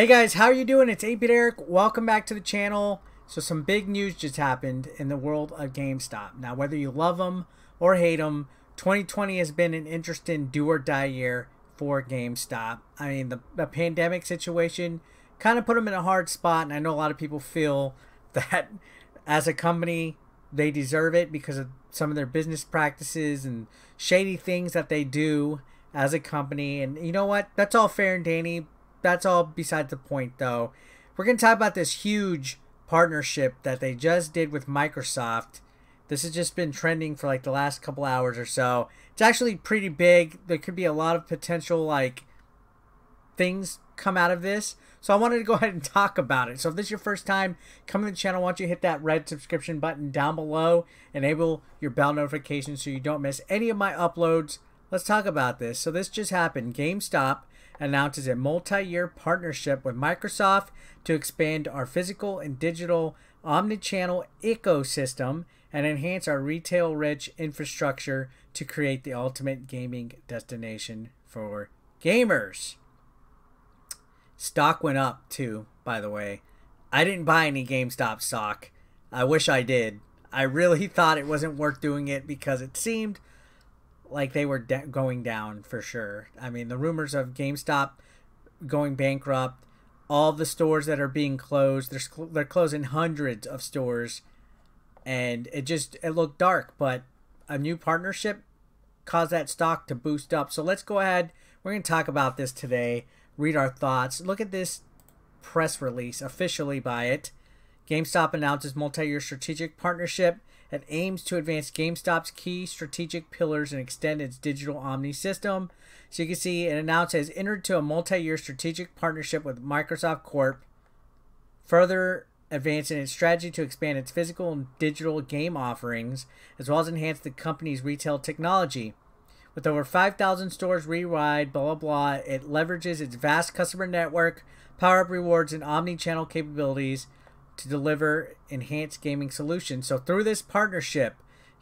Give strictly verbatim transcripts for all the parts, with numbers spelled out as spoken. Hey guys, how are you doing? It's eight-Bit Eric. Welcome back to the channel. So some big news just happened in the world of GameStop. Now, whether you love them or hate them, twenty twenty has been an interesting do-or-die year for GameStop. I mean, the, the pandemic situation kind of put them in a hard spot, and I know a lot of people feel that as a company, they deserve it because of some of their business practices and shady things that they do as a company. And you know what? That's all fair and dandy. That's all beside the point, though. We're going to talk about this huge partnership that they just did with Microsoft. This has just been trending for like the last couple hours or so. It's actually pretty big. There could be a lot of potential like things come out of this. So I wanted to go ahead and talk about it. So if this is your first time coming to the channel, why don't you hit that red subscription button down below. Enable your bell notification so you don't miss any of my uploads. Let's talk about this. So this just happened. GameStop announces a multi-year partnership with Microsoft to expand our physical and digital omnichannel ecosystem and enhance our retail-rich infrastructure to create the ultimate gaming destination for gamers. Stock went up too, by the way. I didn't buy any GameStop stock. I wish I did. I really thought it wasn't worth doing it because it seemed like they were going down for sure. I mean, the rumors of GameStop going bankrupt, all the stores that are being closed, they're, they're closing hundreds of stores, and it just, it looked dark, but a new partnership caused that stock to boost up. So let's go ahead. We're going to talk about this today, read our thoughts, look at this press release officially by it. GameStop announces multi-year strategic partnership that aims to advance GameStop's key strategic pillars and extend its digital omni system. So you can see it announced it has entered to a multi-year strategic partnership with Microsoft Corp, further advancing its strategy to expand its physical and digital game offerings, as well as enhance the company's retail technology. With over five thousand stores worldwide, blah, blah, blah, it leverages its vast customer network, Power Up Rewards, and omni-channel capabilities to deliver enhanced gaming solutions. So through this partnership,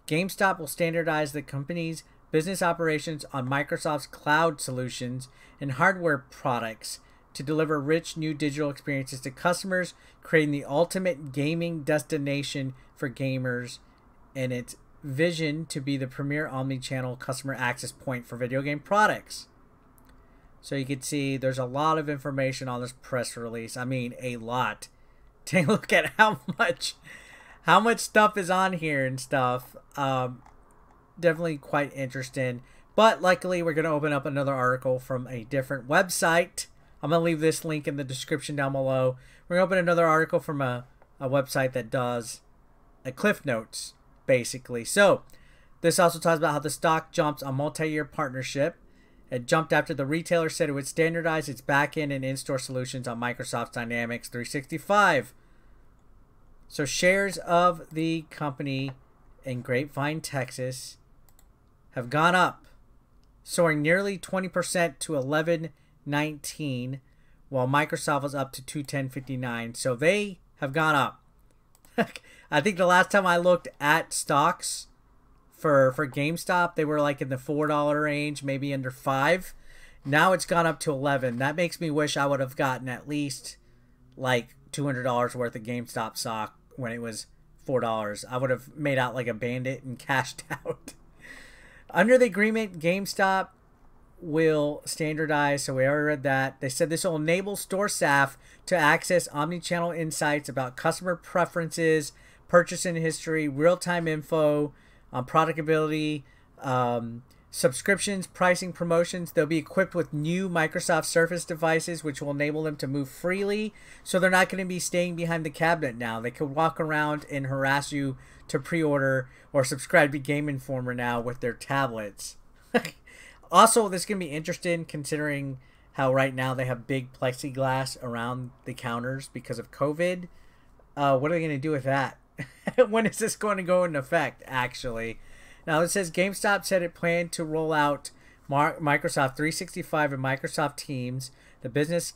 GameStop will standardize the company's business operations on Microsoft's cloud solutions and hardware products to deliver rich new digital experiences to customers, creating the ultimate gaming destination for gamers and its vision to be the premier omni-channel customer access point for video game products. So you can see there's a lot of information on this press release. I mean, a lot. Take a look at how much how much stuff is on here and stuff. Um, definitely quite interesting. But luckily, we're going to open up another article from a different website. I'm going to leave this link in the description down below. We're going to open another article from a, a website that does a Cliff Notes, basically. So, this also talks about how the stock jumps on multi-year partnership. It jumped after the retailer said it would standardize its back-end and in-store solutions on Microsoft Dynamics three sixty-five. So shares of the company in Grapevine, Texas, have gone up, soaring nearly twenty percent to eleven nineteen, while Microsoft was up to two ten fifty-nine. So they have gone up. I think the last time I looked at stocks For, for GameStop, they were like in the four dollar range, maybe under five. Now it's gone up to eleven. That makes me wish I would have gotten at least like two hundred dollars worth of GameStop stock when it was four dollars. I would have made out like a bandit and cashed out. Under the agreement, GameStop will standardize. So we already read that. They said this will enable store staff to access omnichannel insights about customer preferences, purchasing history, real-time info on product ability, um, subscriptions, pricing, promotions. They'll be equipped with new Microsoft Surface devices, which will enable them to move freely. So they're not going to be staying behind the cabinet now. They could walk around and harass you to pre-order or subscribe to Game Informer now with their tablets. Also, this is going to be interesting considering how right now they have big plexiglass around the counters because of COVID. Uh, what are they going to do with that? When is this going to go into effect, actually? Now, it says GameStop said it planned to roll out Microsoft three sixty-five and Microsoft Teams, the business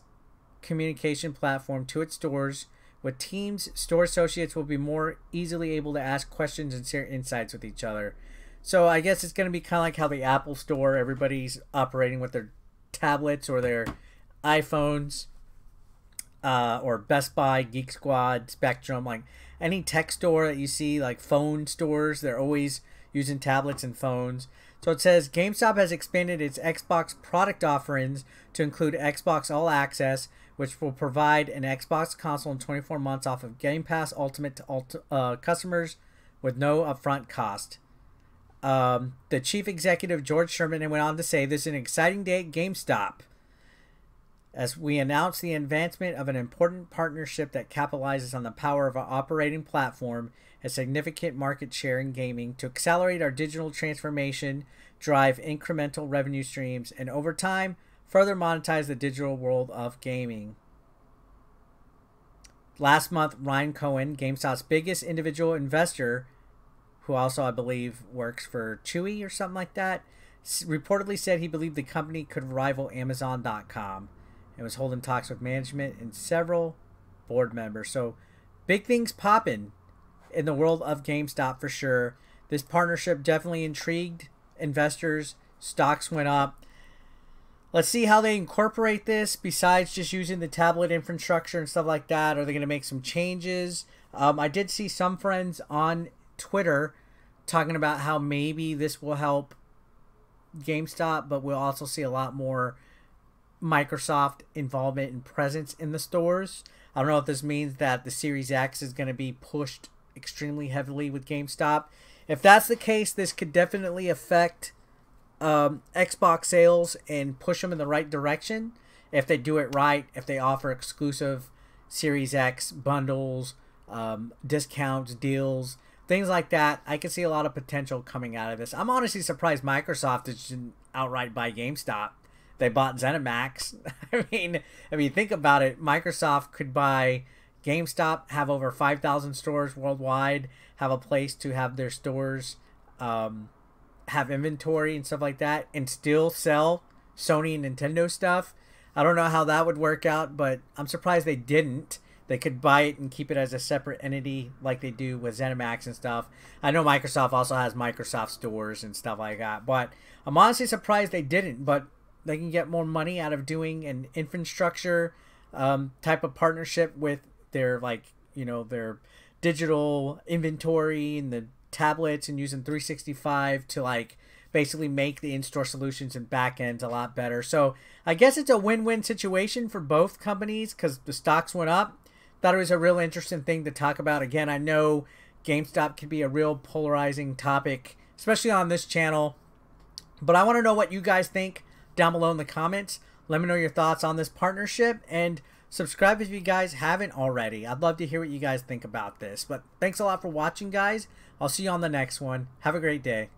communication platform, to its stores. With Teams, store associates will be more easily able to ask questions and share insights with each other. So I guess it's going to be kind of like how the Apple Store, everybody's operating with their tablets or their iPhones. uh, or Best Buy, Geek Squad, Spectrum, like any tech store that you see, like phone stores, they're always using tablets and phones. So it says, GameStop has expanded its Xbox product offerings to include Xbox All Access, which will provide an Xbox console in twenty-four months off of Game Pass Ultimate to ult uh, customers with no upfront cost. Um, the chief executive, George Sherman, went on to say, this is an exciting day at GameStop as we announce the advancement of an important partnership that capitalizes on the power of our operating platform and significant market share in gaming to accelerate our digital transformation, drive incremental revenue streams, and over time, further monetize the digital world of gaming. Last month, Ryan Cohen, GameStop's biggest individual investor, who also I believe works for Chewy or something like that, reportedly said he believed the company could rival Amazon dot com and was holding talks with management and several board members. So big things popping in the world of GameStop for sure. This partnership definitely intrigued investors. Stocks went up. Let's see how they incorporate this besides just using the tablet infrastructure and stuff like that. Are they going to make some changes? Um, I did see some friends on Twitter talking about how maybe this will help GameStop, but we'll also see a lot more Microsoft involvement and presence in the stores. I don't know if this means that the Series X is going to be pushed extremely heavily with GameStop. If that's the case, this could definitely affect um, Xbox sales and push them in the right direction if they do it right, if they offer exclusive Series X bundles, um, discounts, deals, things like that. I can see a lot of potential coming out of this. I'm honestly surprised Microsoft didn't outright buy GameStop. They bought ZeniMax. I mean, I mean, think about it. Microsoft could buy GameStop, have over five thousand stores worldwide, have a place to have their stores, um, have inventory and stuff like that, and still sell Sony and Nintendo stuff. I don't know how that would work out, but I'm surprised they didn't. They could buy it and keep it as a separate entity like they do with ZeniMax and stuff. I know Microsoft also has Microsoft stores and stuff like that, but I'm honestly surprised they didn't. But they can get more money out of doing an infrastructure um, type of partnership with their, like, you know, their digital inventory and the tablets and using three sixty-five to, like, basically make the in-store solutions and back ends a lot better. So I guess it's a win-win situation for both companies because the stocks went up. Thought it was a real interesting thing to talk about. Again, I know GameStop could be a real polarizing topic, especially on this channel. But I want to know what you guys think down below in the comments. Let me know your thoughts on this partnership. And subscribe if you guys haven't already. I'd love to hear what you guys think about this. But thanks a lot for watching, guys. I'll see you on the next one. Have a great day.